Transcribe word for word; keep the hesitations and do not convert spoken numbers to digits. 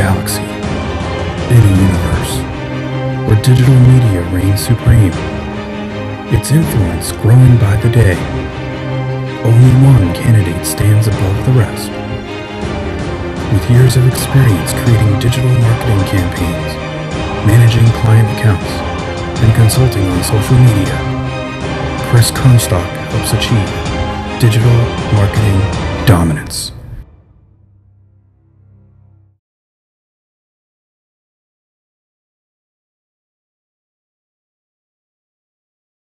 galaxy, any universe, where digital media reigns supreme, its influence growing by the day. Only one candidate stands above the rest. With years of experience creating digital marketing campaigns, managing client accounts, and consulting on social media, Chris Kernstock helps achieve digital marketing dominance.